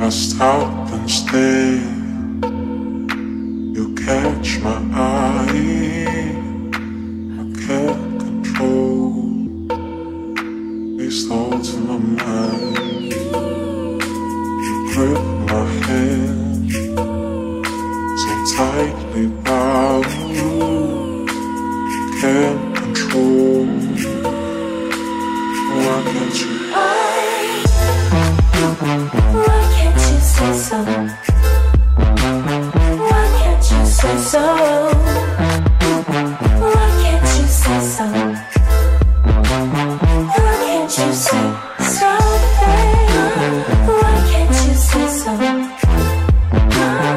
Passed out and stayed. You catch my eye, I can't control these thoughts in my mind. You grip my hand so tightly bound. You can't control. Why can't you? Why can't you say so? Why can't you say so? Why can't you say so? Why can't you say so? Why can't you say so? Why can't you say so? Why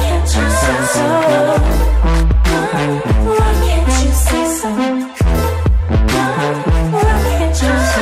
can't you say so? Why can't you say so?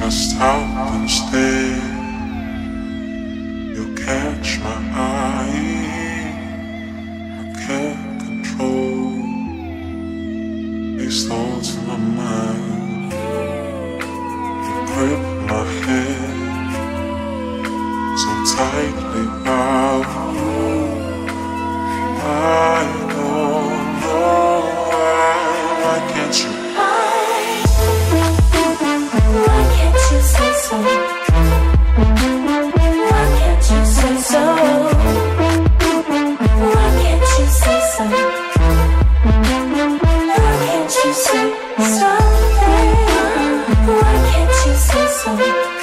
Passed out and stayed. You catch my eye, I can't control these thoughts in my mind. You grip my hand so tightly bound. I don't know why can't you? Why can't you say so? Why can't you say so? Why can't you say so? Why can't you say so?